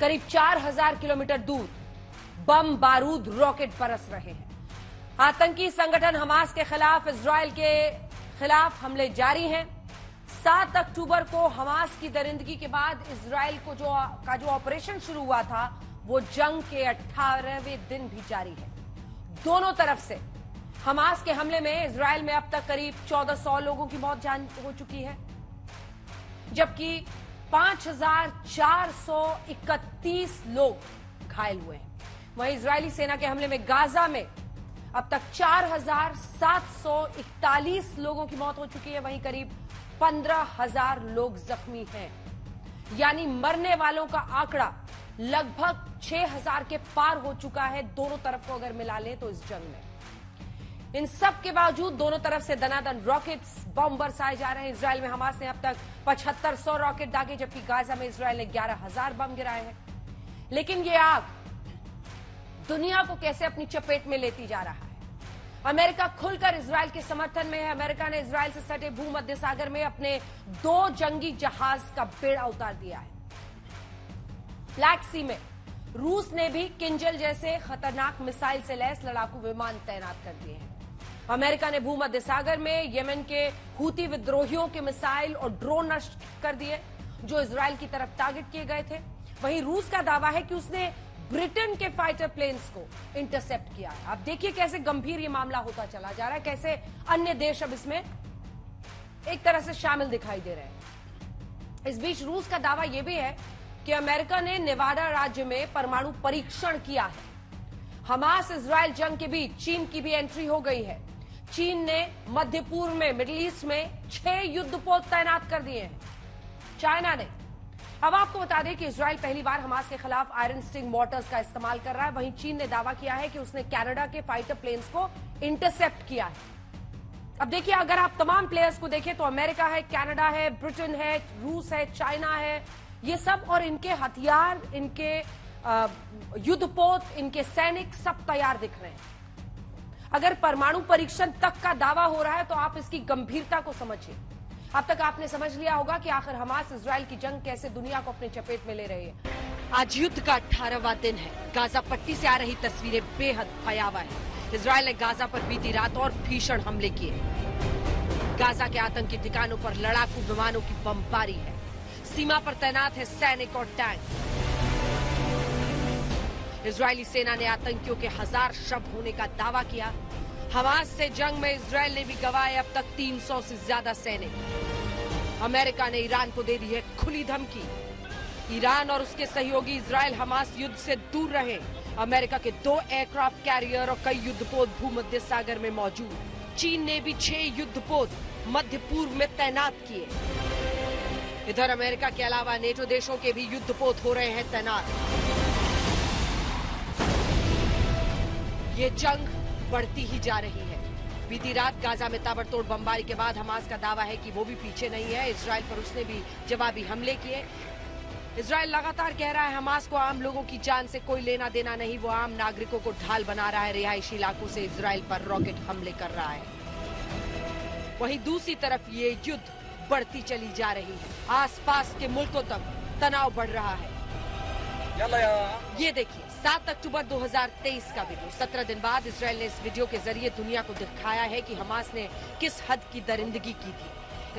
करीब 4000 किलोमीटर दूर बम बारूद रॉकेट बरस रहे हैं। आतंकी संगठन हमास के खिलाफ इजरायल के खिलाफ हमले जारी हैं। 7 अक्टूबर को हमास की दरिंदगी के बाद इजरायल को जो ऑपरेशन शुरू हुआ था वो जंग के 18वें दिन भी जारी है। दोनों तरफ से हमास के हमले में इजरायल में अब तक करीब 1400 लोगों की मौत हो चुकी है, जबकि 5431 लोग घायल हुए हैं। वहीं इजरायली सेना के हमले में गाजा में अब तक 4741 लोगों की मौत हो चुकी है, वहीं करीब 15000 लोग जख्मी हैं। यानी मरने वालों का आंकड़ा लगभग 6000 के पार हो चुका है दोनों तरफ को अगर मिला लें तो इस जंग में। इन सब के बावजूद दोनों तरफ से दनादन रॉकेट्स बम बरसाए जा रहे हैं। इजरायल में हमास ने अब तक 7500 रॉकेट दागे, जबकि गाजा में इजरायल ने 11000 बम गिराए हैं। लेकिन ये आग दुनिया को कैसे अपनी चपेट में लेती जा रहा है। अमेरिका खुलकर इजरायल के समर्थन में है। अमेरिका ने इजरायल से सटे भूमध्य सागर में अपने 2 जंगी जहाज का बेड़ा उतार दिया है। ब्लैक सी में रूस ने भी किंजल जैसे खतरनाक मिसाइल से लैस लड़ाकू विमान तैनात कर दिए हैं। अमेरिका ने भूमध्य सागर में येमेन के हूती विद्रोहियों के मिसाइल और ड्रोन नष्ट कर दिए जो इजरायल की तरफ टारगेट किए गए थे। वहीं रूस का दावा है कि उसने ब्रिटेन के फाइटर प्लेन्स को इंटरसेप्ट किया है। आप देखिए कैसे गंभीर ये मामला होता चला जा रहा है, कैसे अन्य देश अब इसमें एक तरह से शामिल दिखाई दे रहे हैं। इस बीच रूस का दावा यह भी है कि अमेरिका ने नेवाडा राज्य में परमाणु परीक्षण किया है। हमास इजरायल जंग के बीच चीन की भी एंट्री हो गई है। चीन ने मध्य पूर्व में, मिडिल ईस्ट में 6 युद्धपोत तैनात कर दिए हैं चाइना ने। अब आपको बता दें कि इजरायल पहली बार हमास के खिलाफ आयरन स्टिंग मोटर्स का इस्तेमाल कर रहा है। वहीं चीन ने दावा किया है कि उसने कनाडा के फाइटर प्लेन्स को इंटरसेप्ट किया है। अब देखिए, अगर आप तमाम प्लेयर्स को देखें तो अमेरिका है, कनाडा है, ब्रिटेन है, रूस है, चाइना है, ये सब और इनके हथियार, इनके युद्धपोत, इनके सैनिक सब तैयार दिख रहे हैं। अगर परमाणु परीक्षण तक का दावा हो रहा है तो आप इसकी गंभीरता को समझिए। अब तक आपने समझ लिया होगा कि आखिर हमास इजरायल की जंग कैसे दुनिया को अपने चपेट में ले रही है। आज युद्ध का 18वां दिन है। गाजा पट्टी से आ रही तस्वीरें बेहद भयावह हैं। इजरायल ने गाजा पर बीती रात और भीषण हमले किए। गाजा के आतंकी ठिकानों पर लड़ाकू विमानों की बमबारी है। सीमा पर तैनात है सैनिक और टैंक। इजरायली सेना ने आतंकियों के 1000 शव होने का दावा किया। हमास से जंग में इजरायल ने भी गवाए अब तक 300 से ज्यादा सैनिक। अमेरिका ने ईरान को दे दी है खुली धमकी। ईरान और उसके सहयोगी इजरायल हमास युद्ध से दूर रहे। अमेरिका के 2 एयरक्राफ्ट कैरियर और कई युद्धपोत भूमध्य सागर में मौजूद। चीन ने भी 6 युद्धपोत मध्य पूर्व में तैनात किए। इधर अमेरिका के अलावा नेटो देशों के भी युद्धपोत हो रहे हैं तैनात। ये जंग बढ़ती ही जा रही है। बीती रात गाजा में ताबड़तोड़ बमबारी के बाद हमास का दावा है कि वो भी पीछे नहीं है। इजरायल पर उसने भी जवाबी हमले किए। इजरायल लगातार कह रहा है हमास को आम लोगों की जान से कोई लेना देना नहीं, वो आम नागरिकों को ढाल बना रहा है। रिहायशी इलाकों से इजरायल पर रॉकेट हमले कर रहा है। वहीं दूसरी तरफ ये युद्ध बढ़ती चली जा रही है। आसपास के मुल्कों तक तनाव बढ़ रहा है। ये देखिए 7 अक्टूबर 2023 का वीडियो। 17 दिन बाद इजरायल ने इस वीडियो के जरिए दुनिया को दिखाया है कि हमास ने किस हद की दरिंदगी की थी।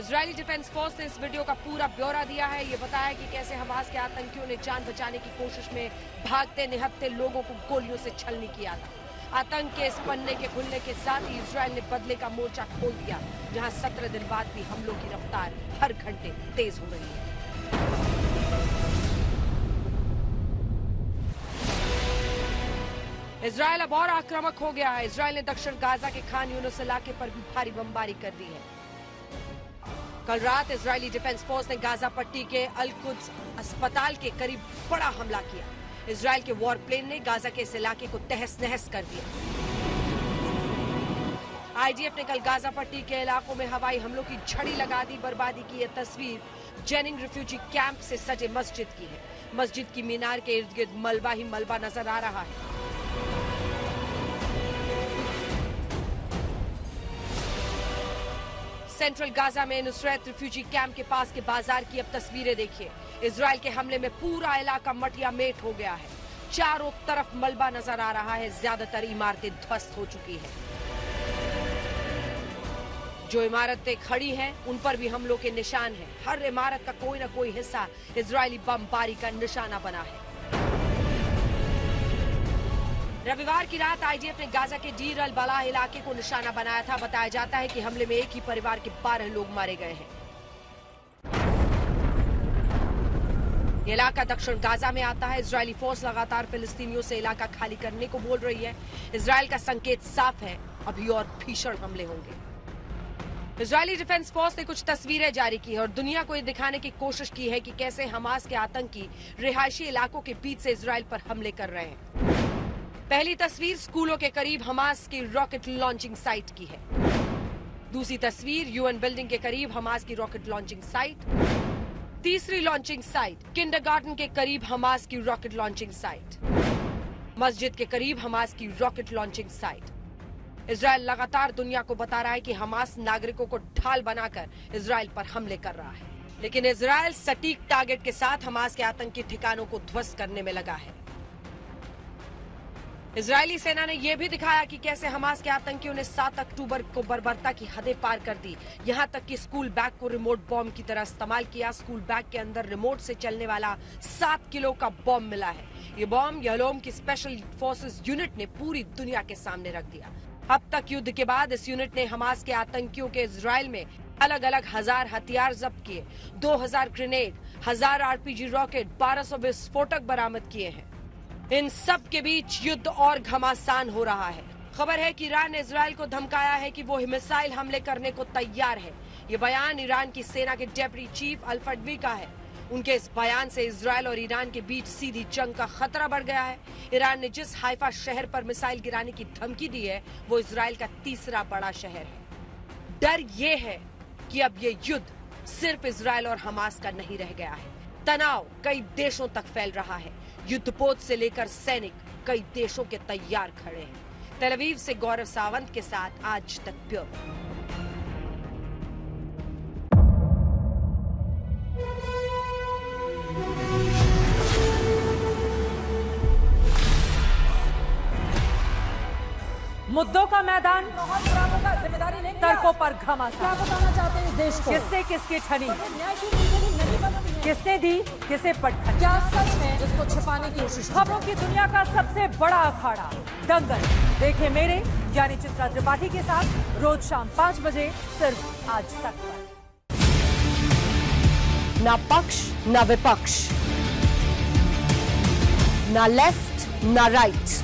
इजरायली डिफेंस फोर्स ने इस वीडियो का पूरा ब्यौरा दिया है। ये बताया कि कैसे हमास के आतंकियों ने जान बचाने की कोशिश में भागते निहत्ते लोगों को गोलियों से छलनी किया था। आतंक के इस पन्ने के खुलने के साथ ही इजरायल ने बदले का मोर्चा खोल दिया, जहाँ 17 दिन बाद भी हमलों की रफ्तार हर घंटे तेज हो रही है। इजरायल अब और आक्रामक हो गया है। इजरायल ने दक्षिण गाजा के खान यूनिस इलाके पर भी भारी बमबारी कर दी है। कल रात इजरायली डिफेंस फोर्स ने गाजा पट्टी के अल-कुद्स अस्पताल के करीब बड़ा हमला किया। इजरायल के वॉर प्लेन ने गाजा के इस इलाके को तहस नहस कर दिया। आईडीएफ ने कल गाजा पट्टी के इलाकों में हवाई हमलों की झड़ी लगा दी। बर्बादी की यह तस्वीर जेनिन रिफ्यूजी कैंप से सटे मस्जिद की है। मस्जिद की मीनार के इर्द गिर्द मलबा ही मलबा नजर आ रहा है। सेंट्रल गाजा में नुसरत रिफ्यूजी कैंप के पास के बाजार की अब तस्वीरें देखिए। इसराइल के हमले में पूरा इलाका मटियामेट हो गया है। चारों तरफ मलबा नजर आ रहा है, ज्यादातर इमारतें ध्वस्त हो चुकी हैं। जो इमारतें खड़ी हैं उन पर भी हमलों के निशान हैं। हर इमारत का कोई न कोई हिस्सा इजरायली बमबारी का निशाना बना है। रविवार की रात आईडीएफ ने गाजा के डीर अल बलाह इलाके को निशाना बनाया था। बताया जाता है कि हमले में एक ही परिवार के 12 लोग मारे गए हैं। ये इलाका दक्षिण गाजा में आता है। इजरायली फोर्स लगातार फिलिस्तीनियों से इलाका खाली करने को बोल रही है। इजरायल का संकेत साफ है, अभी और भीषण हमले होंगे। इजरायली डिफेंस फोर्स ने कुछ तस्वीरें जारी की है और दुनिया को ये दिखाने की कोशिश की है कि कैसे हमास के आतंकी रिहायशी इलाकों के बीच से इजरायल पर हमले कर रहे हैं। पहली तस्वीर स्कूलों के करीब हमास की रॉकेट लॉन्चिंग साइट की है। दूसरी तस्वीर यूएन बिल्डिंग के करीब हमास की रॉकेट लॉन्चिंग साइट। तीसरी लॉन्चिंग साइट किंडरगार्टन के करीब हमास की रॉकेट लॉन्चिंग साइट। मस्जिद के करीब हमास की रॉकेट लॉन्चिंग साइट। इजरायल लगातार दुनिया को बता रहा है कि हमास नागरिकों को ढाल बनाकर इजरायल पर हमले कर रहा है, लेकिन इजरायल सटीक टारगेट के साथ हमास के आतंकी ठिकानों को ध्वस्त करने में लगा है। इजरायली सेना ने यह भी दिखाया कि कैसे हमास के आतंकियों ने 7 अक्टूबर को बर्बरता की हदें पार कर दी। यहां तक कि स्कूल बैग को रिमोट बॉम्ब की तरह इस्तेमाल किया। स्कूल बैग के अंदर रिमोट से चलने वाला 7 किलो का बॉम्ब मिला है। ये बॉम्ब यलोम की स्पेशल फोर्सेस यूनिट ने पूरी दुनिया के सामने रख दिया। अब तक युद्ध के बाद इस यूनिट ने हमास के आतंकियों के इजरायल में अलग अलग 1000 हथियार जब्त किए, 2000 ग्रेनेड, 1000 आरपीजी रॉकेट, 1200 विस्फोटक बरामद किए हैं। इन सब के बीच युद्ध और घमासान हो रहा है। खबर है कि ईरान ने इजरायल को धमकाया है कि वो मिसाइल हमले करने को तैयार है। ये बयान ईरान की सेना के डेप्यूटी चीफ अल्फवी का है। उनके इस बयान से इजरायल और ईरान के बीच सीधी जंग का खतरा बढ़ गया है। ईरान ने जिस हाइफा शहर पर मिसाइल गिराने की धमकी दी है वो इजरायल का तीसरा बड़ा शहर है। डर ये है कि अब ये युद्ध सिर्फ इजरायल और हमास का नहीं रह गया है। तनाव कई देशों तक फैल रहा है। युद्धपोत से लेकर सैनिक कई देशों के तैयार खड़े हैं। तेल अवीव से गौरव सावंत के साथ आज तक ब्यूरो। मुद्दों का मैदान, जिम्मेदारी नहीं, तर्कों पर घमासान। बताना चाहते हैं इस देश को किससे किसकी ठनी, किसने दी किसे पटखनी, क्या सच में जिसको छिपाने की कोशिश। खबरों की दुनिया का सबसे बड़ा अखाड़ा दंगल देखे मेरे यानी चित्रा त्रिपाठी के साथ रोज शाम 5 बजे सिर्फ आज तक पर। ना पक्ष ना विपक्ष, ना लेफ्ट ना राइट,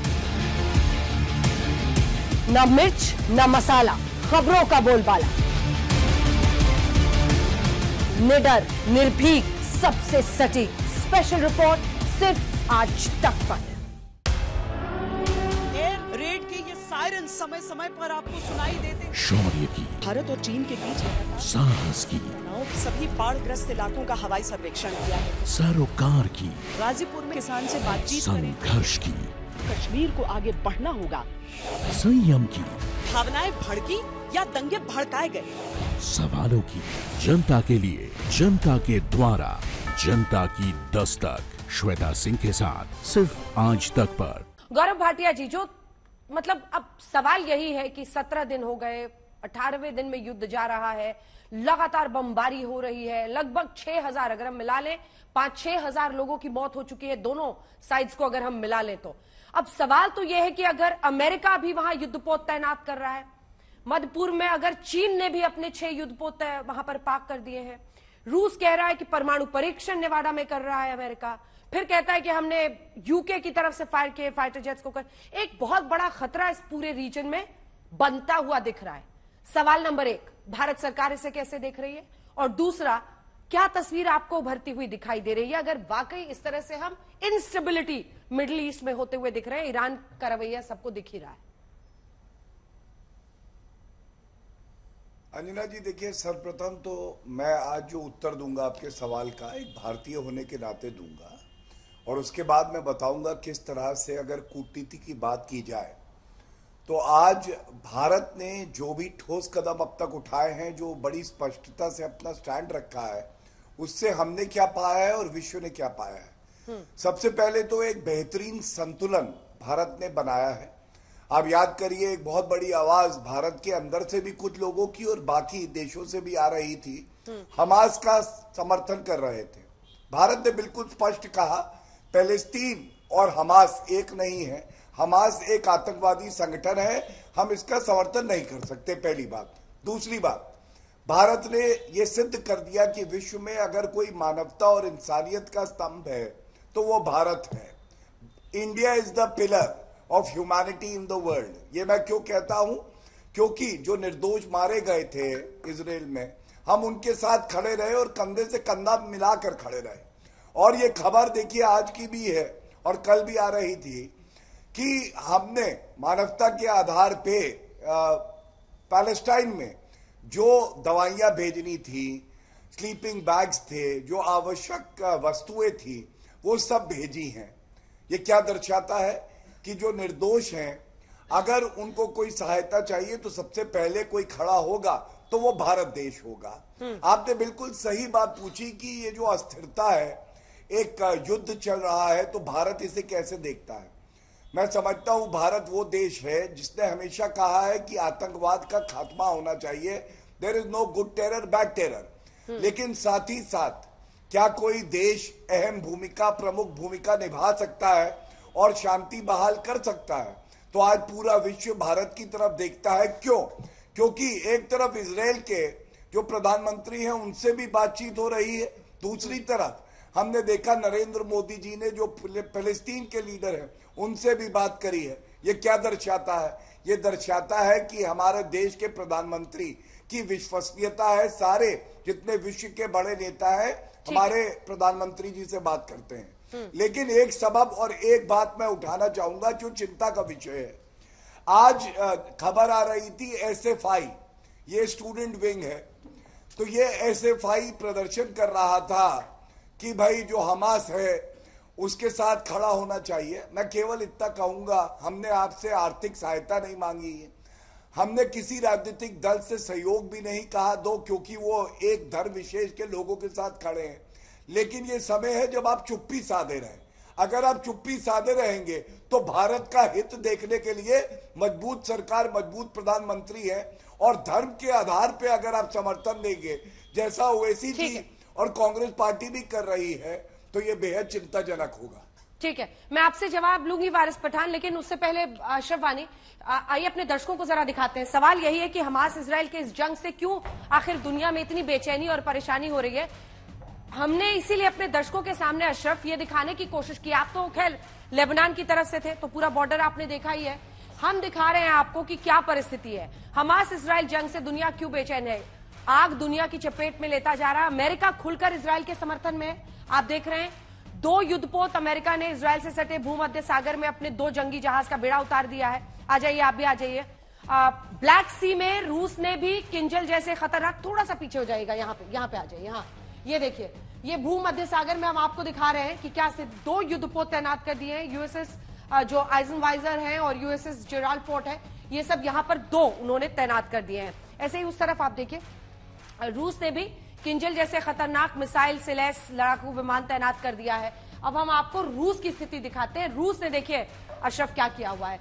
ना मिर्च ना मसाला, खबरों का बोलबाला। निडर निर्भीक सबसे सटीक स्पेशल रिपोर्ट सिर्फ आज तक पर। एयर रेड के ये सायरन समय समय पर आपको सुनाई देते। शौर्य की, भारत और चीन के बीच साहस की, सभी बाढ़ग्रस्त इलाकों का हवाई सर्वेक्षण किया है। सरोकार की, गाजीपुर में किसान से बातचीत, संघर्ष की, कश्मीर को आगे बढ़ना होगा, संयम की, भावनाएं भड़की या दंगे भड़काए गए, सवालों की, जनता के लिए, जनता के द्वारा, जनता की दस्तक। श्वेता सिंह के साथ सिर्फ आज तक पर। गौरव भाटिया जी, जो मतलब अब सवाल यही है कि 17 दिन हो गए, 18वें दिन में युद्ध जा रहा है, लगातार बमबारी हो रही है, लगभग 6000 अगर हम मिला लें 5-6000 लोगों की मौत हो चुकी है, दोनों साइड्स को अगर हम मिला लें तो। अब सवाल तो यह है कि अगर अमेरिका भी वहां युद्धपोत तैनात कर रहा है, मध्य पूर्व में अगर चीन ने भी अपने 6 युद्धपोत वहां पर पार्क कर दिए हैं, रूस कह रहा है कि परमाणु परीक्षण नेवाडा में कर रहा है अमेरिका, फिर कहता है कि हमने यूके की तरफ से फायर किए फाइटर जेट्स को कर, एक बहुत बड़ा खतरा इस पूरे रीजन में बनता हुआ दिख रहा है। सवाल नंबर 1, भारत सरकार इसे कैसे देख रही है, और दूसरा क्या तस्वीर आपको उभरती हुई दिखाई दे रही है अगर वाकई इस तरह से हम इंस्टेबिलिटी मिडिल ईस्ट में होते हुए दिख रहे हैं? ईरान का रवैया सबको दिख ही रहा है। अंजना जी देखिए, सर्वप्रथम तो मैं आज जो उत्तर दूंगा आपके सवाल का, एक भारतीय होने के नाते दूंगा, और उसके बाद मैं बताऊंगा किस तरह से अगर कूटनीति की बात की जाए तो आज भारत ने जो भी ठोस कदम अब तक उठाए हैं, जो बड़ी स्पष्टता से अपना स्टैंड रखा है, उससे हमने क्या पाया है और विश्व ने क्या पाया है। सबसे पहले तो एक बेहतरीन संतुलन भारत ने बनाया है। आप याद करिए, एक बहुत बड़ी आवाज भारत के अंदर से भी कुछ लोगों की और बाकी देशों से भी आ रही थी, हमास का समर्थन कर रहे थे। भारत ने बिल्कुल स्पष्ट कहा, पैलेस्टीन और हमास एक नहीं है, हमास एक आतंकवादी संगठन है, हम इसका समर्थन नहीं कर सकते। पहली बात। दूसरी बात, भारत ने यह सिद्ध कर दिया कि विश्व में अगर कोई मानवता और इंसानियत का स्तंभ है तो वो भारत है। India is the pillar of humanity in the world. ये मैं क्यों कहता हूं, क्योंकि जो निर्दोष मारे गए थे इजरायल में, हम उनके साथ खड़े रहे और कंधे से कंधा मिलाकर खड़े रहे। और ये खबर देखिए आज की भी है और कल भी आ रही थी कि हमने मानवता के आधार पे पैलेस्टाइन में जो दवाइयां भेजनी थी, स्लीपिंग बैग्स थे, जो आवश्यक वस्तुएं थी, वो सब भेजी हैं। ये क्या दर्शाता है कि जो निर्दोष हैं, अगर उनको कोई सहायता चाहिए तो सबसे पहले कोई खड़ा होगा तो वो भारत देश होगा। आपने बिल्कुल सही बात पूछी कि ये जो अस्थिरता है, एक युद्ध चल रहा है, तो भारत इसे कैसे देखता है। मैं समझता हूं भारत वो देश है जिसने हमेशा कहा है कि आतंकवाद का खात्मा होना चाहिए। There is no good terror, bad terror. लेकिन साथ ही साथ क्या कोई देश अहम भूमिका, प्रमुख भूमिका निभा सकता है और शांति बहाल कर सकता है? तो आज पूरा विश्व भारत की तरफ देखता है। क्यों? क्योंकि एक तरफ इसराइल के जो प्रधानमंत्री हैं उनसे भी बातचीत हो रही है, दूसरी तरफ हमने देखा नरेंद्र मोदी जी ने जो फिलिस्तीन के लीडर हैं उनसे भी बात करी है। ये क्या दर्शाता है? ये दर्शाता है कि हमारे देश के प्रधानमंत्री की विश्वसनीयता है। सारे जितने विश्व के बड़े नेता हैं हमारे प्रधानमंत्री जी से बात करते हैं। लेकिन एक सबब और एक बात मैं उठाना चाहूंगा जो चिंता का विषय है। आज खबर आ रही थी SFI, ये स्टूडेंट विंग है, तो ये SFI प्रदर्शन कर रहा था कि भाई जो हमास है उसके साथ खड़ा होना चाहिए। मैं केवल इतना कहूंगा, हमने आपसे आर्थिक सहायता नहीं मांगी है, हमने किसी राजनीतिक दल से सहयोग भी नहीं कहा दो, क्योंकि वो एक धर्म विशेष के लोगों के साथ खड़े हैं। लेकिन ये समय है जब आप चुप्पी साधे रहें। अगर आप चुप्पी साधे रहेंगे तो भारत का हित देखने के लिए मजबूत सरकार, मजबूत प्रधानमंत्री है, और धर्म के आधार पर अगर आप समर्थन देंगे जैसा ओवैसी जी और कांग्रेस पार्टी भी कर रही है, तो ये बेहद चिंताजनक होगा। ठीक है, मैं आपसे जवाब लूंगी वारिस पठान, लेकिन उससे पहले अशरफ वानी, आइए अपने दर्शकों को जरा दिखाते हैं। सवाल यही है कि हमास इजराइल के इस जंग से क्यों आखिर दुनिया में इतनी बेचैनी और परेशानी हो रही है। हमने इसीलिए अपने दर्शकों के सामने अशरफ ये दिखाने की कोशिश की, आप तो खैर लेबनान की तरफ से थे तो पूरा बॉर्डर आपने देखा ही है, हम दिखा रहे हैं आपको कि क्या परिस्थिति है। हमास इजराइल जंग से दुनिया क्यों बेचैन है, आग दुनिया की चपेट में लेता जा रहा है। अमेरिका खुलकर इजराइल के समर्थन में है, आप देख रहे हैं। 2 युद्धपोत अमेरिका ने इजराइल से सटे भूमध्य सागर में अपने 2 जंगी जहाज का बेड़ा उतार दिया है। आ जाइए, आप भी आ जाइए। ब्लैक सी में रूस ने भी किंजल जैसे खतरनाक, थोड़ा सा पीछे हो जाएगा, यहाँ पे आ जाइए। हाँ, ये देखिए, ये भूमध्य सागर में हम आपको दिखा रहे हैं कि क्या 2 युद्धपोत तैनात कर दिए हैं। यूएसएस जो आइजनवाइजर है और यूएसएस जेराल्ड फोर्ट है, ये सब यहाँ पर 2 उन्होंने तैनात कर दिए हैं। ऐसे ही उस तरफ आप देखिए, रूस ने भी किंजल जैसे खतरनाक मिसाइल से लैस लड़ाकू विमान तैनात कर दिया है। अब हम आपको रूस की स्थिति दिखाते हैं। रूस ने देखिए अशरफ क्या किया हुआ है।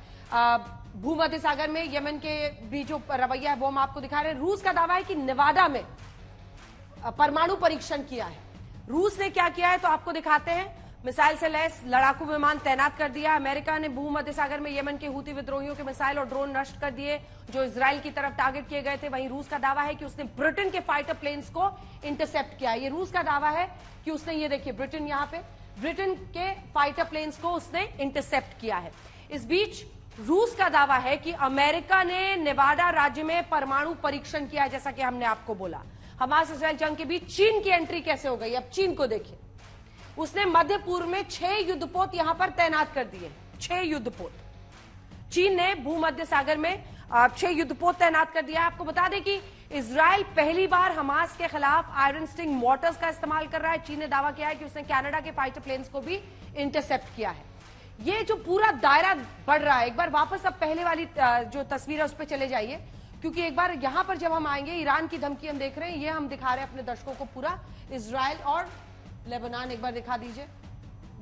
भूमध्य सागर में यमन के भी जो रवैया है वो हम आपको दिखा रहे हैं। रूस का दावा है कि नेवाडा में परमाणु परीक्षण किया है। रूस ने क्या किया है तो आपको दिखाते हैं। मिसाइल से लैस लड़ाकू विमान तैनात कर दिया। अमेरिका ने भूमध्य सागर में यमन के हूती विद्रोहियों के मिसाइल और ड्रोन नष्ट कर दिए जो इजराइल की तरफ टारगेट किए गए थे। वहीं रूस का दावा है कि उसने ब्रिटेन के फाइटर प्लेन्स को इंटरसेप्ट किया। ये रूस का दावा है कि उसने, ये देखिए ब्रिटेन, यहाँ पे ब्रिटेन के फाइटर प्लेन्स को उसने इंटरसेप्ट किया है। इस बीच रूस का दावा है कि अमेरिका ने नेवाडा राज्य में परमाणु परीक्षण किया, जैसा कि हमने आपको बोला। हमास इजराइल जंग के बीच चीन की एंट्री कैसे हो गई, अब चीन को देखिए। उसने मध्य पूर्व में 6 युद्धपोत यहां पर तैनात कर दिए। 6 युद्धपोत चीन ने भूमध्य सागर में 6 युद्धपोत तैनात कर दिया। आपको बता दें कि इजराइल पहली बार हमास के खिलाफ आयरन स्टिंग मोटर्स का इस्तेमाल कर रहा है। चीन ने दावा किया है कि उसने कनाडा के फाइटर प्लेन्स को भी इंटरसेप्ट किया है। ये जो पूरा दायरा बढ़ रहा है, एक बार वापस अब पहले वाली जो तस्वीर है उस पर चले जाइए। क्योंकि एक बार यहां पर जब हम आएंगे, ईरान की धमकी हम देख रहे हैं, ये हम दिखा रहे हैं अपने दर्शकों को पूरा इजराइल और लेबनान। एक बार दिखा दीजिए,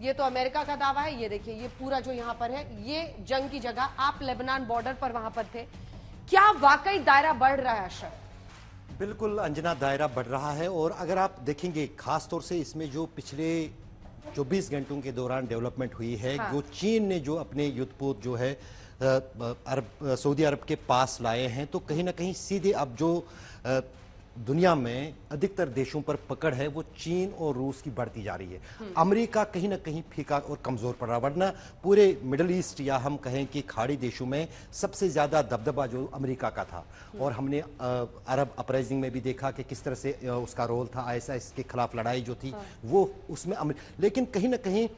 ये तो अमेरिका का दावा है। ये देखिए, ये पूरा जो यहाँ पर है, ये जंग की जगह। आप लेबनान बॉर्डर पर वहां पर थे, क्या वाकई दायरा बढ़ रहा है अशरफ? बिल्कुल अंजना, दायरा बढ़ रहा है। और अगर आप देखेंगे खासतौर से इसमें जो पिछले 24 घंटों के दौरान डेवलपमेंट हुई है, हाँ। जो चीन ने जो अपने युद्धपोत जो है सऊदी अरब के पास लाए हैं, तो कहीं ना कहीं सीधे अब जो दुनिया में अधिकतर देशों पर पकड़ है वो चीन और रूस की बढ़ती जा रही है। अमेरिका कहीं ना कहीं फीका और कमज़ोर पड़ रहा, वरना पूरे मिडल ईस्ट या हम कहें कि खाड़ी देशों में सबसे ज़्यादा दबदबा जो अमेरिका का था। और हमने अरब अपराइजिंग में भी देखा कि किस तरह से उसका रोल था, आईएसआईएस के खिलाफ लड़ाई जो थी वो उसमें लेकिन कहीं ना कहीं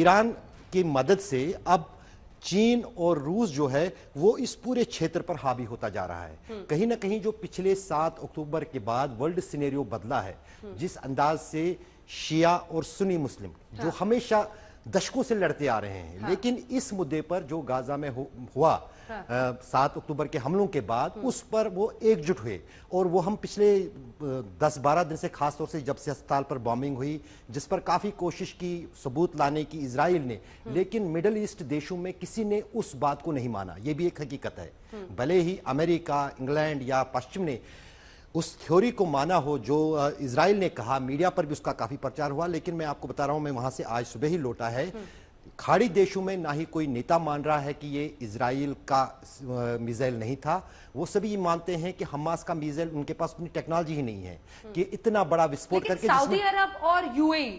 ईरान की मदद से अब चीन और रूस जो है वो इस पूरे क्षेत्र पर हावी होता जा रहा है। कहीं ना कहीं जो पिछले 7 अक्टूबर के बाद वर्ल्ड सिनेरियो बदला है, जिस अंदाज से शिया और सुन्नी मुस्लिम जो हमेशा दशकों से लड़ते आ रहे हैं, लेकिन इस मुद्दे पर जो गाजा में हुआ 7 अक्टूबर के हमलों के बाद, उस पर वो एकजुट हुए। और वो हम पिछले 10-12 दिन से, खासतौर से जब से अस्पताल पर बॉम्बिंग हुई, जिस पर काफ़ी कोशिश की सबूत लाने की इजराइल ने, लेकिन मिडल ईस्ट देशों में किसी ने उस बात को नहीं माना। ये भी एक हकीकत है, भले ही अमेरिका, इंग्लैंड या पश्चिम ने उस थ्योरी को माना हो जो इजराइल ने कहा, मीडिया पर भी उसका काफ़ी प्रचार हुआ। लेकिन मैं आपको बता रहा हूँ, मैं वहाँ से आज सुबह ही लौटा है, खाड़ी देशों में ना ही कोई नेता मान रहा है कि ये इजराइल का मिसाइल नहीं था। वो सभी ये मानते हैं कि हमास का मिसाइल, उनके पास उतनी टेक्नोलॉजी ही नहीं है कि इतना बड़ा विस्फोट करके। सऊदी अरब और यूएई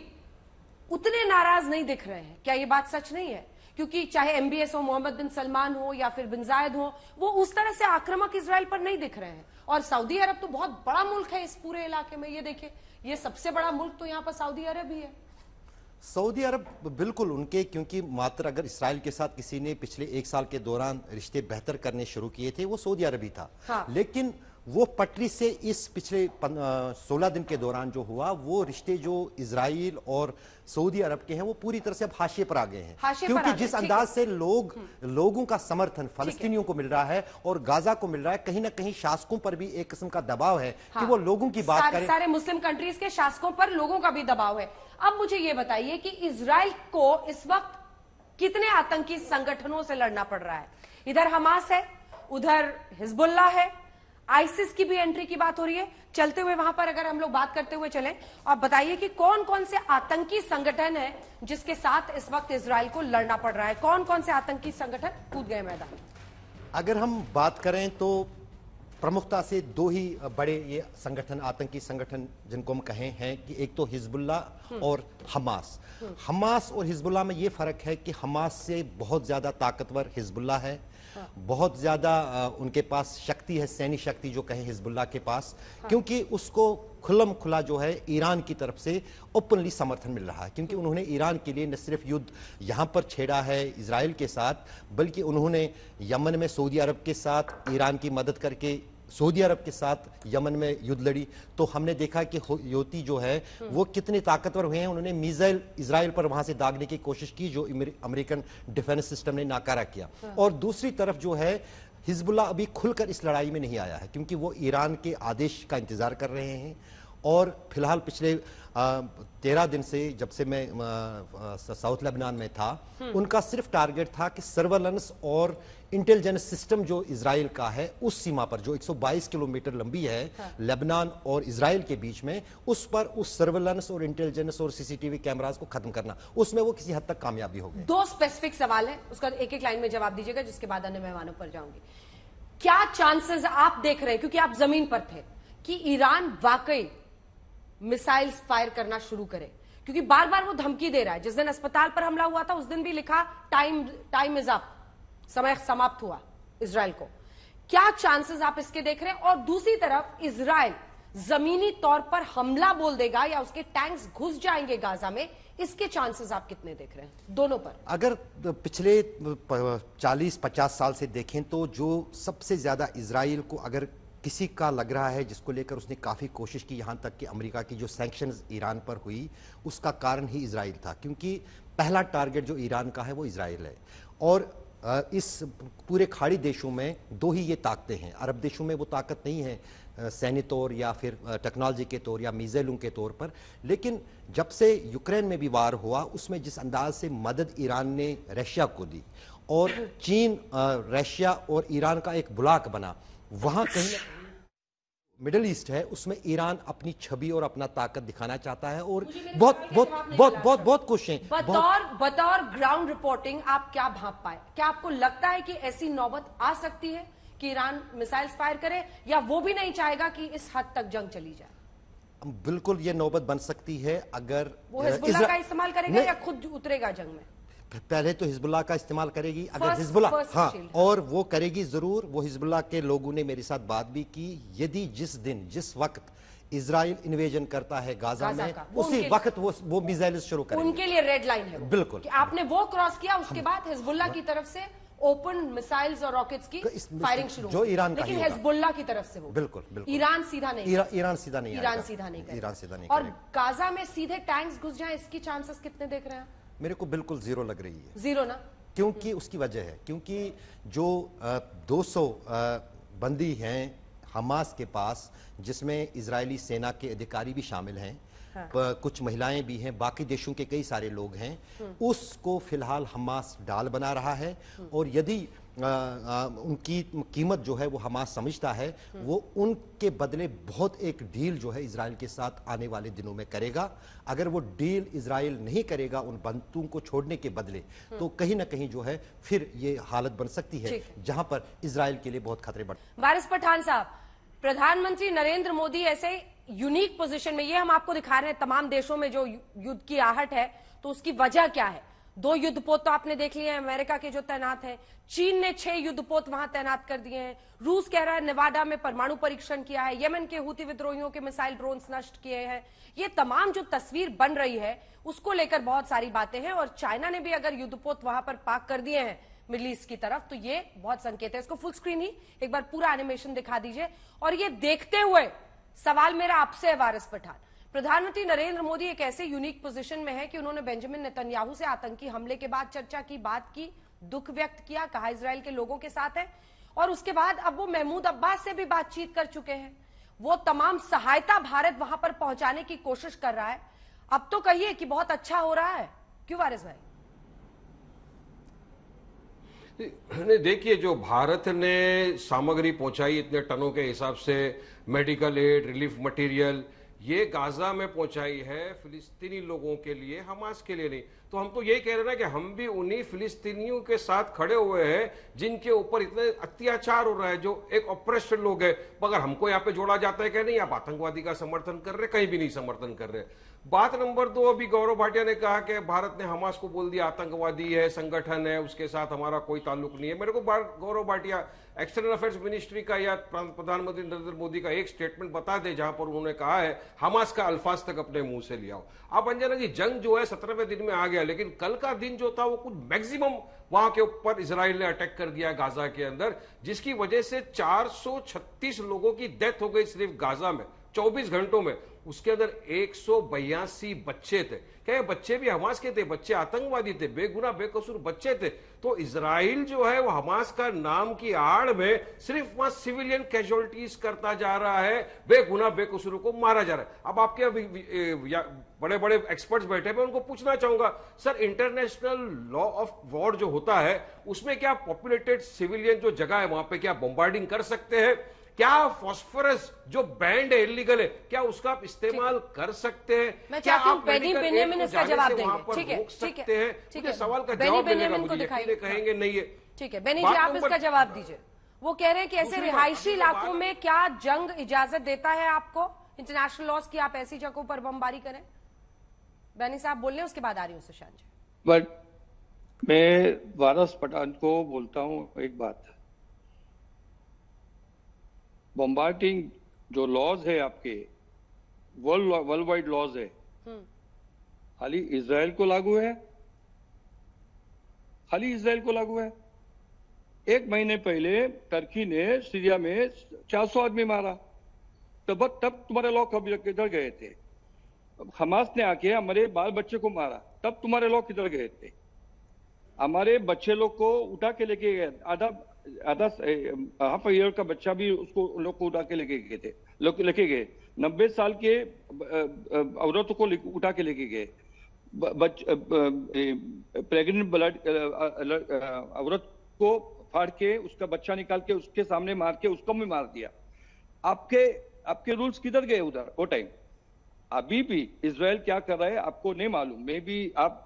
उतने नाराज नहीं दिख रहे हैं, क्या ये बात सच नहीं है? क्योंकि चाहे एमबीएस हो, मोहम्मद बिन सलमान हो या फिर बिन जायद हो, वो उस तरह से आक्रामक इजराइल पर नहीं दिख रहे हैं। और सऊदी अरब तो बहुत बड़ा मुल्क है इस पूरे इलाके में, ये देखिए, ये सबसे बड़ा मुल्क तो यहाँ पर सऊदी अरब ही है। सऊदी अरब बिल्कुल उनके, क्योंकि मात्र अगर इसराइल के साथ किसी ने पिछले 1 साल के दौरान रिश्ते बेहतर करने शुरू किए थे वो सऊदी अरब ही था, हाँ। लेकिन वो पटरी से इस पिछले 16 दिन के दौरान जो हुआ, वो रिश्ते जो इजराइल और सऊदी अरब के हैं वो पूरी तरह से अब हाशिए पर आ गए हैं। क्योंकि जिस अंदाज से लोगों का समर्थन फलस्तीनियों को मिल रहा है और गाजा को मिल रहा है, कहीं ना कहीं शासकों पर भी एक किस्म का दबाव है, हाँ। कि वो लोगों की बात करें। सारे मुस्लिम कंट्रीज के शासकों पर लोगों का भी दबाव है। अब मुझे ये बताइए कि इजराइल को इस वक्त कितने आतंकी संगठनों से लड़ना पड़ रहा है? इधर हमास है, उधर हिजबुल्ला है, आईसिस की भी एंट्री की बात हो रही है। चलते हुए वहां पर अगर हम लोग बात करते हुए चलें, आप बताइए कि कौन कौन से आतंकी संगठन है जिसके साथ इस वक्त इजराइल को लड़ना पड़ रहा है, कौन कौन से आतंकी संगठन कूद गए मैदान? अगर हम बात करें तो प्रमुखता से 2 ही बड़े ये संगठन, आतंकी संगठन जिनको हम कहें हैं, कि एक तो हिजबुल्ला और हमास। हमास और हिजबुल्ला में ये फ़र्क है कि हमास से बहुत ज़्यादा ताकतवर हिजबुल्ला है, बहुत ज़्यादा उनके पास शक्ति है, सैन्य शक्ति जो कहें हिजबुल्ला के पास, क्योंकि उसको खुलम खुला जो है ईरान की तरफ से ओपनली समर्थन मिल रहा है। क्योंकि उन्होंने ईरान के लिए न सिर्फ युद्ध यहाँ पर छेड़ा है इजराइल के साथ, बल्कि उन्होंने यमन में सऊदी अरब के साथ ईरान की मदद करके सऊदी अरब के साथ यमन में युद्ध लड़ी। तो हमने देखा कि हूती जो है वो कितने ताकतवर हुए हैं, उन्होंने मिसाइल इजराइल पर वहां से दागने की कोशिश की जो अमेरिकन डिफेंस सिस्टम ने नाकारा किया। और दूसरी तरफ जो है हिजबुल्ला अभी खुलकर इस लड़ाई में नहीं आया है, क्योंकि वो ईरान के आदेश का इंतजार कर रहे हैं। और फिलहाल पिछले 13 दिन से, जब से मैं साउथ लेबनान में था, उनका सिर्फ टारगेट था कि सर्वेलेंस और इंटेलिजेंस सिस्टम जो इजराइल का है उस सीमा पर जो 122 किलोमीटर लंबी है, हाँ। लेबनान और इजराइल के बीच में, उस पर उस सर्वेलेंस और इंटेलिजेंस और सीसीटीवी कैमरास को खत्म करना, उसमें वो किसी हद तक कामयाबी हो गई। 2 स्पेसिफिक सवाल है, उसका एक एक लाइन में जवाब दीजिएगा, जिसके बाद अन्य मेहमानों पर जाऊंगी। क्या चांसेस आप देख रहे हैं, क्योंकि आप जमीन पर थे, कि ईरान वाकई मिसाइल्स फायर करना शुरू करे? क्योंकि बार बार वो धमकी दे रहा है। जिस दिन अस्पताल पर हमला हुआ था उस दिन भी लिखा टाइम इज अप, समय समाप्त हुआ इजराइल को। क्या चांसेस आप इसके देख रहे हैं? और दूसरी तरफ इजराइल जमीनी तौर पर हमला बोल देगा या उसके टैंक्स घुस जाएंगे गाजा में, इसके चांसेस आप कितने देख रहे हैं दोनों पर? अगर पिछले 40-50 साल से देखें तो जो सबसे ज्यादा इजराइल को अगर किसी का लग रहा है जिसको लेकर उसने काफ़ी कोशिश की, यहाँ तक कि अमेरिका की जो सैंक्शंस ईरान पर हुई उसका कारण ही इजराइल था, क्योंकि पहला टारगेट जो ईरान का है वो इजराइल है। और इस पूरे खाड़ी देशों में दो ही ये ताकतें हैं। अरब देशों में वो ताकत नहीं है सैन्य तौर या फिर टेक्नोलॉजी के तौर या मिसाइलों के तौर पर, लेकिन जब से यूक्रेन में भी वार हुआ उसमें जिस अंदाज से मदद ईरान ने रशिया को दी और चीन रशिया और ईरान का एक ब्लॉक बना, वहाँ कहीं मिडल ईस्ट है उसमें ईरान अपनी छवि और अपना ताकत दिखाना चाहता है और बहुत खुश हैं। बतौर ग्राउंड रिपोर्टिंग आप क्या भांप पाए? क्या आपको लगता है कि ऐसी नौबत आ सकती है कि ईरान मिसाइल फायर करे या वो भी नहीं चाहेगा कि इस हद तक जंग चली जाए? बिल्कुल ये नौबत बन सकती है अगर वो हिजबुल्लाह का इस्तेमाल करेगा या खुद उतरेगा जंग में। पहले तो हिजबुल्लाह का इस्तेमाल करेगी अगर हिजबुल्लाह, हाँ, और वो करेगी ज़रूर। वो हिजबुल्लाह के लोगों ने मेरे साथ बात भी की, यदि जिस दिन जिस वक्त इजराइल इन्वेजन करता है गाजा में उसी वक्त वो मिसाइल शुरू करेंगे। उनके लिए रेड लाइन है बिल्कुल कि आपने वो क्रॉस किया, उसके बाद हिजबुल्लाह की तरफ से ओपन मिसाइल्स और रॉकेट्स की फायरिंग शुरू जो ईरान, लेकिन हिजबुल्लाह की तरफ से वो बिल्कुल ईरान सीधा नहीं, ईरान सीधा नहीं। और गाजा में सीधे टैंक्स घुस जाए इसकी चांसेस कितने देख रहे हैं? मेरे को बिल्कुल जीरो लग रही है। जीरो ना, क्योंकि उसकी वजह है क्योंकि जो 200 बंदी हैं हमास के पास जिसमें इजरायली सेना के अधिकारी भी शामिल हैं, हाँ। कुछ महिलाएं भी हैं, बाकी देशों के कई सारे लोग हैं, उसको फिलहाल हमास डाल बना रहा है और यदि उनकी कीमत जो है वो हमास समझता है वो उनके बदले बहुत एक डील जो है इजराइल के साथ आने वाले दिनों में करेगा। अगर वो डील इजराइल नहीं करेगा उन बंदूकों को छोड़ने के बदले तो कहीं ना कहीं जो है फिर ये हालत बन सकती है जहां पर इजराइल के लिए बहुत खतरे बढ़ते। वारिस पठान साहब, प्रधानमंत्री नरेंद्र मोदी ऐसे यूनिक पोजीशन में, ये हम आपको दिखा रहे हैं तमाम देशों में जो युद्ध की आहट है तो उसकी वजह क्या है। 2 युद्धपोत तो आपने देख लिए हैं अमेरिका के जो तैनात हैं, चीन ने 6 युद्धपोत वहां तैनात कर दिए हैं, रूस कह रहा है नेवाडा में परमाणु परीक्षण किया है, यमन के हूती विद्रोहियों के मिसाइल ड्रोन नष्ट किए हैं। ये तमाम जो तस्वीर बन रही है उसको लेकर बहुत सारी बातें हैं और चाइना ने भी अगर युद्धपोत वहां पर पार्क कर दिए हैं मिडल ईस्ट की तरफ तो ये बहुत संकेत है। इसको फुल स्क्रीन ही एक बार पूरा एनिमेशन दिखा दीजिए। और ये देखते हुए सवाल मेरा आपसे है वारिस पठान, प्रधानमंत्री नरेंद्र मोदी एक ऐसे यूनिक पोजीशन में है कि उन्होंने बेंजामिन नेतन्याहू से आतंकी हमले के बाद चर्चा की, बात की, दुख व्यक्त किया, कहा इजराइल के लोगों के साथ है और उसके बाद अब वो महमूद अब्बास से भी बातचीत कर चुके हैं। वो तमाम सहायता भारत वहां पर पहुंचाने की कोशिश कर रहा है। अब तो कहिए कि बहुत अच्छा हो रहा है, क्यों वारिस भाई? देखिए, जो भारत ने सामग्री पहुंचाई इतने टनों के हिसाब से, मेडिकल एड, रिलीफ मटेरियल, ये गाजा में पहुंचाई है फिलिस्तीनी लोगों के लिए, हमास के लिए नहीं। तो हम तो यही कह रहे हैं कि हम भी उन्हीं फिलिस्तीनियों के साथ खड़े हुए हैं जिनके ऊपर इतने अत्याचार हो रहा है, जो एक ऑपरेशन लोग है। मगर हमको यहाँ पे जोड़ा जाता है कि नहीं आप आतंकवादी का समर्थन कर रहे, कहीं भी नहीं समर्थन कर रहे। बात नंबर 2, अभी गौरव भाटिया ने कहा कि भारत ने हमास को बोल दिया आतंकवादी है, संगठन है, उसके साथ हमारा कोई ताल्लुक नहीं है। मेरे को Gaurav Bhatia external affairs ministry का या प्रधानमंत्री नरेंद्र मोदी का एक स्टेटमेंट बता दे जहां पर उन्होंने कहा है, हमास का अल्फाज तक अपने मुंह से लिया हो। अब अंजना जी, जंग जो है 17वें दिन में आ गया, लेकिन कल का दिन जो था वो कुछ मैक्सिमम वहां के ऊपर इजराइल ने अटैक कर दिया गाजा के अंदर, जिसकी वजह से 436 लोगों की डेथ हो गई सिर्फ गाजा में 24 घंटों में। उसके अंदर 182 बच्चे थे। क्या बच्चे भी हमास के थे? बच्चे आतंकवादी थे, बेगुनाह बेकसूर बच्चे थे। तो इजराइल जो है वो हमास का नाम की आड़ में सिर्फ वहां सिविलियन कैजुअलिटीज करता जा रहा है, बेगुनाह बेकसूरों को मारा जा रहा है। अब आपके बड़े बड़े एक्सपर्ट्स बैठे, मैं उनको पूछना चाहूंगा, sir international law of war जो होता है उसमें क्या पॉपुलेटेड सिविलियन जो जगह है वहां पर क्या बॉम्बार्डिंग कर सकते हैं? क्या फॉस्फोरस जो बैंड है इलीगल है, क्या उसका आप इस्तेमाल कर सकते हैं? मैं चाहती हूँ बेनी बेनियामिन इसका जवाब देंगे। ठीक है, सकते हैं, ठीक है, सवाल का जवाब बेनी कहेंगे नहीं है। ठीक है बेनी जी, आप इसका जवाब दीजिए। वो कह रहे हैं कि ऐसे रिहायशी इलाकों में क्या जंग इजाजत देता है आपको इंटरनेशनल लॉज की आप ऐसी जगहों पर बमबारी करें? बेनी साहब बोल रहे हैं, उसके बाद आ रही हूँ सुशांत जी। बट मैं वारिस पठान को बोलता हूँ एक बात, बॉम्बार्डिंग जो लॉज है आपके वर्ल्ड वाइड लॉज है, खाली इजराइल को लागू है, खाली इजराइल को लागू है। 1 महीने पहले टर्की ने सीरिया में 400 आदमी मारा, तब तुम्हारे लॉ किधर गए थे? हमास ने आके हमारे बाल बच्चे को मारा, तब तुम्हारे लॉ किधर गए थे? हमारे बच्चे लोग को उठा के लेके गए, आधा हाफ ईयर का बच्चा भी उसको लोग को उठा के लेके गए थे, लोग लेके गए 90 साल के औरतों को उठा के लेके गए, प्रेग्नेंट ब्लड औरत को फाड़ के उसका बच्चा निकाल के उसके सामने मार के उसको भी मार दिया। आपके रूल्स किधर गए उधर वो टाइम? अभी भी इजराइल क्या कर रहा है आपको नहीं मालूम, मे बी आप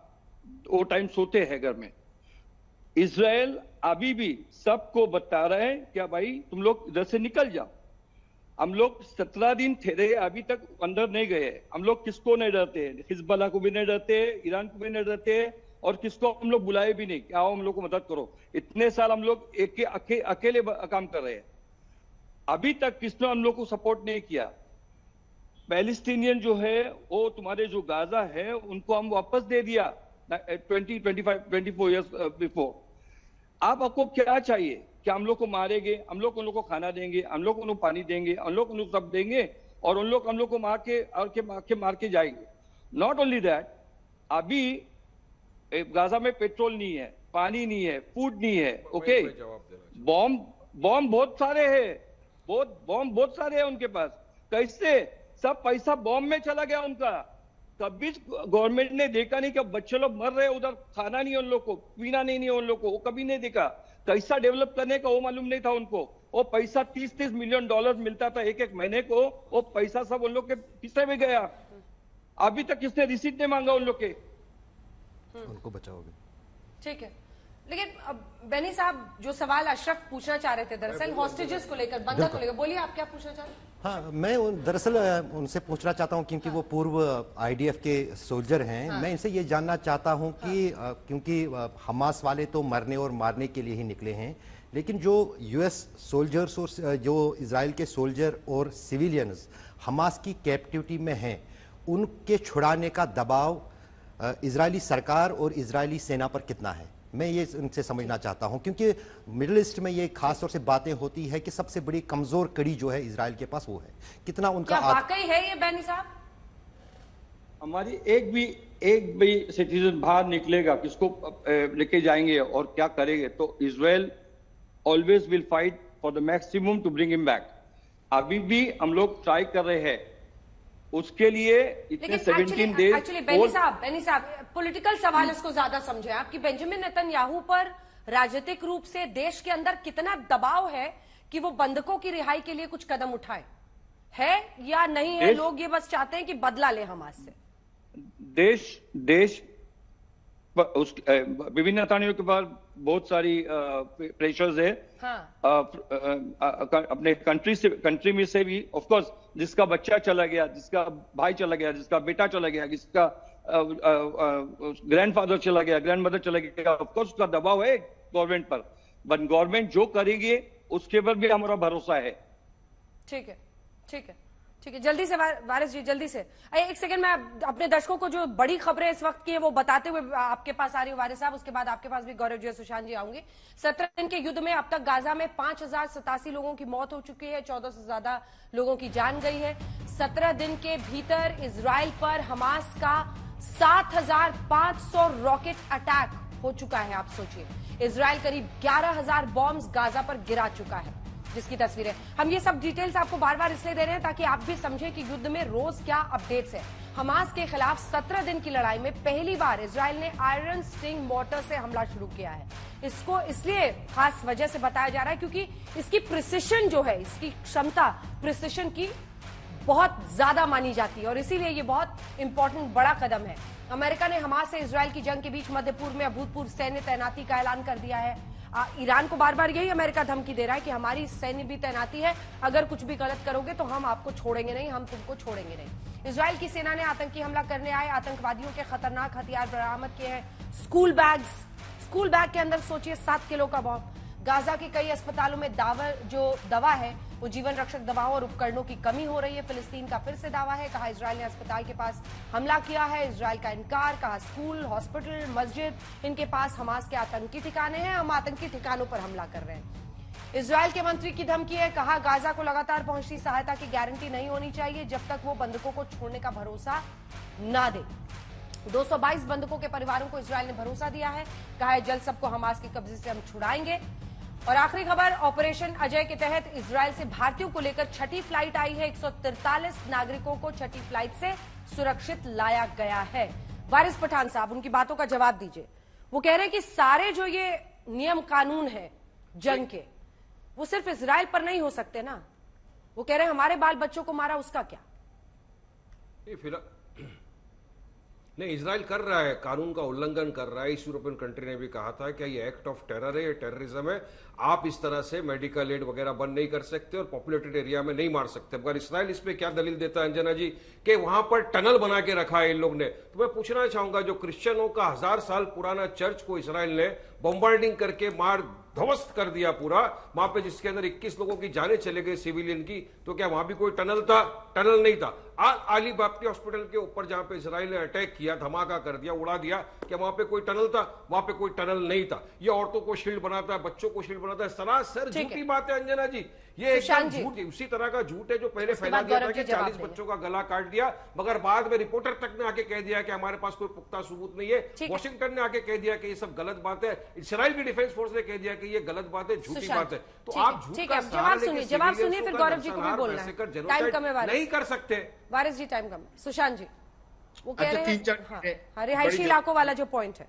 वो टाइम सोते हैं घर में। इजराइल अभी भी सबको बता रहा है क्या भाई तुम लोग इधर से निकल जाओ। हम लोग 17 दिन ठहरे, अभी तक अंदर नहीं गए। हम लोग किसको नहीं डरते, हिजबुल्लाह को भी नहीं डरते, ईरान को भी नहीं डरते, और किसको हम लोग बुलाए भी नहीं आओ हम लोग को मदद करो। इतने साल हम लोग अकेले काम कर रहे हैं, अभी तक किसने हम लोग को सपोर्ट नहीं किया। पैलेस्टीनियन जो है वो तुम्हारे जो गाजा है उनको हम वापस दे दिया 24 बिफोर। आपको क्या चाहिए कि हम लोग को मारेंगे, हम लोग उन लोग को खाना देंगे, हम लोग उनको पानी देंगे, हम लोग उनको सब देंगे और उन लोग हम लोग को मार के जाएंगे। नॉट ओनली दैट, अभी गाजा में पेट्रोल नहीं है, पानी नहीं है, फूड नहीं है। ओके, बॉम्ब बहुत सारे हैं, बहुत सारे हैं उनके पास। कैसे सब पैसा बॉम्ब में चला गया उनका। कभी गवर्नमेंट ने देखा नहीं कि बच्चे लोग मर रहे उधर, खाना नहीं उन लोग को, पीना नहीं उन लोग को, वो कभी नहीं देखा। कैसा डेवलप करने का वो मालूम नहीं था उनको। वो पैसा 30-30 मिलियन डॉलर मिलता था एक एक महीने को, वो पैसा सब उन लोग के पीछे में गया। अभी तक किसने रिसीट नहीं मांगा उन लोग के, उनको बचाओगे। ठीक है, लेकिन अब बेनी साहब जो सवाल अशरफ पूछना चाह रहे थे दरअसल हॉस्टेजेस को लेकर, बंदा को लेकर, बोलिए आप क्या पूछना चाह रहे हैं? हाँ, मैं दरअसल उनसे पूछना चाहता हूं क्योंकि वो पूर्व आईडीएफ के सोल्जर हैं। हाँ। मैं इनसे ये जानना चाहता हूं कि क्योंकि हमास वाले तो मरने और मारने के लिए ही निकले हैं, लेकिन जो यूएस सोल्जर्स और जो इसराइल के सोल्जर और सिविलियंस हमास की कैप्टिविटी में हैं, उनके छुड़ाने का दबाव इजरायली सरकार और इजरायली सेना पर कितना है, मैं ये उनसे समझना चाहता हूं। क्योंकि मिडिल ईस्ट में ये खास तौर से बातें होती है कि सबसे बड़ी कमजोर कड़ी जो है इजराइल के पास वो है, कितना उनका वाकई है ये बेनी साहब? हमारी एक भी सिटीजन बाहर निकलेगा किसको लेके जाएंगे और क्या करेंगे, तो Israel always will fight for the maximum to bring him back. अभी भी हम लोग ट्राई कर रहे हैं उसके लिए, इतने 17 डेज। एक्चुअली बेनी साहब पॉलिटिकल सवाल इसको ज्यादा समझे आप कि बेंजामिन नेतन्याहू पर राजनीतिक रूप से देश के अंदर कितना दबाव है कि वो बंधकों की रिहाई के लिए कुछ कदम उठाए है या नहीं है। लोग ये बस चाहते हैं कि बदला ले हमास से। देश विभिन्न नेताओं के पास बहुत सारी प्रेशर्स है। हाँ। अपने कंट्री में से भी ऑफ कोर्स, जिसका बच्चा चला गया, जिसका भाई चला गया, जिसका बेटा चला गया, जिसका ग्रैंडफादर चला गया, ग्रैंडमदर चला गया, ऑफ कोर्स उसका दबाव है गवर्नमेंट पर। बट गवर्नमेंट जो करेगी उसके पर भी हमारा भरोसा है। ठीक है, ठीक है, ठीक है, जल्दी से वारिस जी, जल्दी से। एक सेकंड, मैं अपने दर्शकों को जो बड़ी खबरें इस वक्त की है वो बताते हुए आपके पास आ रही हूँ वारिस साहब, उसके बाद आपके पास भी गौरव जी और सुशांत जी आऊंगे। 17 दिन के युद्ध में अब तक गाजा में 5087 लोगों की मौत हो चुकी है, 14 से ज्यादा लोगों की जान गई है। 17 दिन के भीतर इसराइल पर हमास का 7500 रॉकेट अटैक हो चुका है। आप सोचिए, इसराइल करीब 11000 बॉम्ब गाजा पर गिरा चुका है, जिसकी तस्वीरें हम ये सब डिटेल्स आपको बार बार इसलिए दे रहे हैं ताकि आप भी समझें कि युद्ध में रोज क्या अपडेट्स है। हमास के खिलाफ 17 दिन की लड़ाई में पहली बार इजराइल ने आयरन स्टिंग मोर्टर से हमला शुरू किया है। इसको इसलिए खास वजह से बताया जा रहा है क्योंकि इसकी प्रिसिशन जो है, इसकी क्षमता प्रिसिशन की बहुत ज्यादा मानी जाती है और इसीलिए ये बहुत इंपॉर्टेंट बड़ा कदम है। अमेरिका ने हमास से इजराइल की जंग के बीच मध्य पूर्व में अभूतपूर्व सैन्य तैनाती का ऐलान कर दिया है। ईरान को बार बार यही अमेरिका धमकी दे रहा है कि हमारी सैन्य भी तैनाती है, अगर कुछ भी गलत करोगे तो हम आपको छोड़ेंगे नहीं, हम तुमको छोड़ेंगे नहीं। इसराइल की सेना ने आतंकी हमला करने आए आतंकवादियों के खतरनाक हथियार बरामद किए हैं। स्कूल बैग के अंदर सोचिए 7 किलो का बॉम्ब। गाजा के कई अस्पतालों में जो दवा है वो जीवन रक्षक दवाओं और उपकरणों की कमी हो रही है। फिलिस्तीन का फिर से दावा है, कहा इजराइल ने अस्पताल के पास हमला किया है। इजराइल का इनकार, कहा स्कूल, हॉस्पिटल, मस्जिद, इनके पास हमास के आतंकी ठिकाने हैं, हम आतंकी ठिकानों पर हमला कर रहे हैं। इजराइल के मंत्री की धमकी है, कहा गाजा को लगातार पहुंचती सहायता की गारंटी नहीं होनी चाहिए जब तक वो बंधकों को छोड़ने का भरोसा ना दे। 222 बंधकों के परिवारों को इजरायल ने भरोसा दिया है, कहा है जल्द सबको हमास के कब्जे से हम छुड़ाएंगे। और आखिरी खबर, ऑपरेशन अजय के तहत इजरायल से भारतीयों को लेकर छठी फ्लाइट आई है। 143 नागरिकों को छठी फ्लाइट से सुरक्षित लाया गया है। वारिस पठान साहब, उनकी बातों का जवाब दीजिए। वो कह रहे हैं कि सारे जो ये नियम कानून है जंग के, वो सिर्फ इजरायल पर नहीं हो सकते ना। वो कह रहे हैं हमारे बाल बच्चों को मारा, उसका क्या? नहीं, इजराइल कर रहा है, कानून का उल्लंघन कर रहा है। इस यूरोपियन कंट्री ने भी कहा था कि ये एक्ट ऑफ टेरर है, ये टेररिज्म है, आप इस तरह से मेडिकल एड वगैरह बंद नहीं कर सकते और पॉपुलेटेड एरिया में नहीं मार सकते। मगर इसराइल इस पे क्या दलील देता है अंजना जी कि वहां पर टनल बना के रखा है इन लोग ने। तो मैं पूछना चाहूंगा, जो क्रिश्चियनों का 1000 साल पुराना चर्च को इसराइल ने बॉम्बार्डिंग करके मार ध्वस्त कर दिया पूरा, वहां पे जिसके अंदर 21 लोगों की जाने चले गए सिविलियन की, तो क्या वहां भी कोई टनल था? टनल नहीं था। आली बाप्ती हॉस्पिटल के ऊपर जहां पे इसराइल ने अटैक किया, धमाका कर दिया, उड़ा दिया, क्या वहां पे कोई टनल था? वहां पे कोई टनल नहीं था। ये औरतों को शील्ड बनाता है, बच्चों को शील्ड बनाता है, सरासर झूठी बात है अंजना जी। ये एकदम झूठ है, उसी तरह का झूठ है जो पहले फैला दिया था कि 40 बच्चों का गला काट दिया, मगर बाद में रिपोर्टर तक ने आके कह दिया कि हमारे पास कोई पुख्ता सबूत नहीं है। वॉशिंगटन ने आके कह दिया कि ये सब गलत बात है, इसराइल की डिफेंस फोर्स ने कह दिया कि ये गलत बात है, झूठी बात है। तो आप झूठ का जवाब सुनिए, फिर गौरव जी को भी बोलना है, नहीं कर सकते। वारिस जी टाइम कम। सुशांत जी, वो कह रहे हैं रिहायशी इलाकों वाला जो पॉइंट है,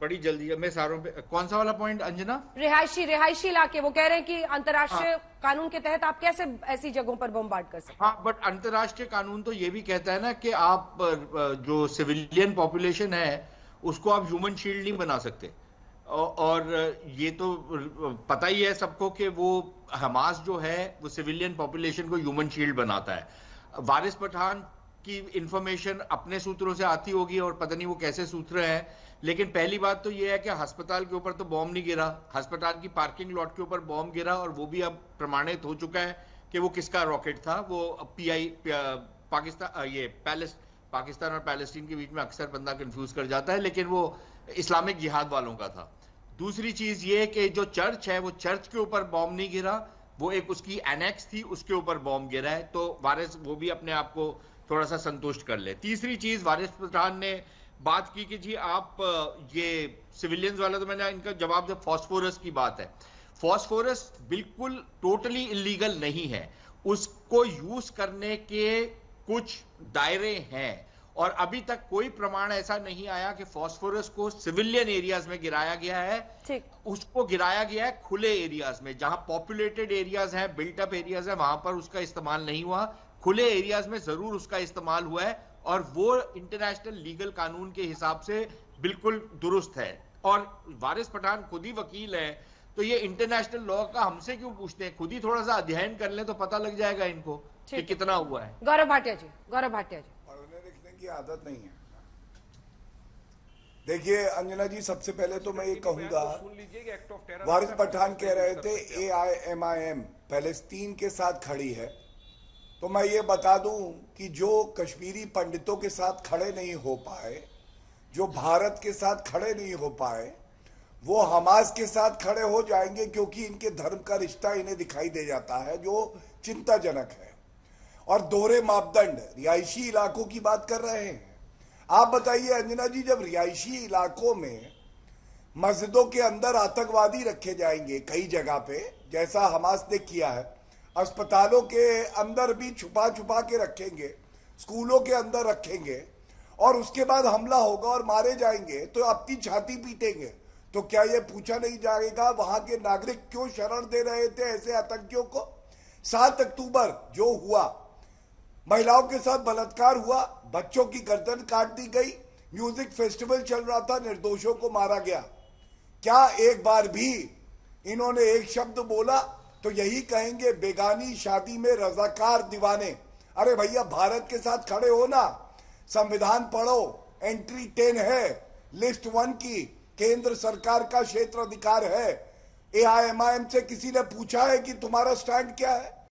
बड़ी जल्दी मैं सारों पे, कौन सा वाला पॉइंट अंजना? रिहायशी इलाके, वो कह रहे हैं कि अंतर्राष्ट्रीय कानून के तहत आप कैसे ऐसी जगहों पर बमबार्ड कर सकते हैं? हाँ, बट अंतर्राष्ट्रीय कानून तो ये भी कहता है ना कि आप जो सिविलियन पॉपुलेशन है उसको आप ह्यूमन शील्ड नहीं बना सकते। और ये तो पता ही है सबको कि वो हमास जो है वो सिविलियन पॉपुलेशन को ह्यूमन शील्ड बनाता है। वारिस पठान की इंफॉर्मेशन अपने सूत्रों से आती होगी और पता नहीं वो कैसे सूत्र हैं, लेकिन पहली बात तो ये है कि अस्पताल के ऊपर तो बॉम्ब नहीं गिरा, अस्पताल की पार्किंग लॉट के ऊपर बॉम्ब गिरा और वो भी अब प्रमाणित हो चुका है कि वो किसका रॉकेट था। वो पाकिस्तान और पैलेस्टीन के बीच में अक्सर बंदा कंफ्यूज कर जाता है, लेकिन वो इस्लामिक जिहाद वालों का था। दूसरी चीज ये कि जो चर्च है वो चर्च के ऊपर बॉम्ब नहीं गिरा, वो एक उसकी एनेक्स थी उसके ऊपर बॉम्ब गिरा है, तो वारिस वो भी अपने आप को थोड़ा सा संतुष्ट कर ले। तीसरी चीज, वारिस पठान ने बात की कि जी आप ये सिविलियंस वाला, तो मैंने इनका जवाब दिया। फास्फोरस की बात है, फास्फोरस बिल्कुल टोटली इलीगल नहीं है, उसको यूज करने के कुछ दायरे हैं और अभी तक कोई प्रमाण ऐसा नहीं आया कि फास्फोरस को सिविलियन एरियाज में गिराया गया है। उसको गिराया गया है खुले एरियाज में, जहां पॉपुलेटेड एरियाज हैं, बिल्ट अप एरियाज है, वहां पर उसका इस्तेमाल नहीं हुआ। खुले एरियाज में जरूर उसका इस्तेमाल हुआ है और वो इंटरनेशनल लीगल कानून के हिसाब से बिल्कुल दुरुस्त है। और वारिस पठान खुद ही वकील है, तो ये इंटरनेशनल लॉ का हमसे क्यों पूछते हैं, खुद ही थोड़ा सा अध्ययन कर ले तो पता लग जाएगा इनको कि कितना हुआ है। गौरव भाटिया जी पढ़ने लिखने की आदत नहीं है। देखिए अंजना जी, सबसे पहले तो मैं ये कहूंगा, वारिस पठान कह रहे थे AIM पैलेस्टीन के साथ खड़ी है, तो मैं ये बता दूं कि जो कश्मीरी पंडितों के साथ खड़े नहीं हो पाए, जो भारत के साथ खड़े नहीं हो पाए, वो हमास के साथ खड़े हो जाएंगे, क्योंकि इनके धर्म का रिश्ता इन्हें दिखाई दे जाता है, जो चिंताजनक है। और दोहरे मापदंड रिहायशी इलाकों की बात कर रहे हैं। आप बताइए अंजना जी, जब रिहायशी इलाकों में मस्जिदों के अंदर आतंकवादी रखे जाएंगे कई जगह पे, जैसा हमास ने किया है, अस्पतालों के अंदर भी छुपा छुपा के रखेंगे, स्कूलों के अंदर रखेंगे, और उसके बाद हमला होगा और मारे जाएंगे, तो अपनी छाती पीटेंगे, तो क्या ये पूछा नहीं जाएगा वहां के नागरिक क्यों शरण दे रहे थे ऐसे आतंकियों को? 7 अक्टूबर जो हुआ, महिलाओं के साथ बलात्कार हुआ, बच्चों की गर्दन काट दी गई, म्यूजिक फेस्टिवल चल रहा था, निर्दोषों को मारा गया। क्या एक बार भी इन्होंने एक शब्द बोला? तो यही कहेंगे बेगानी शादी में रजाकार दीवाने। अरे भैया, भारत के साथ खड़े हो ना, संविधान पढ़ो, एंट्री 10 है लिस्ट 1 की, केंद्र सरकार का क्षेत्र अधिकार है। AIM से किसी ने पूछा है कि तुम्हारा स्टैंड क्या है?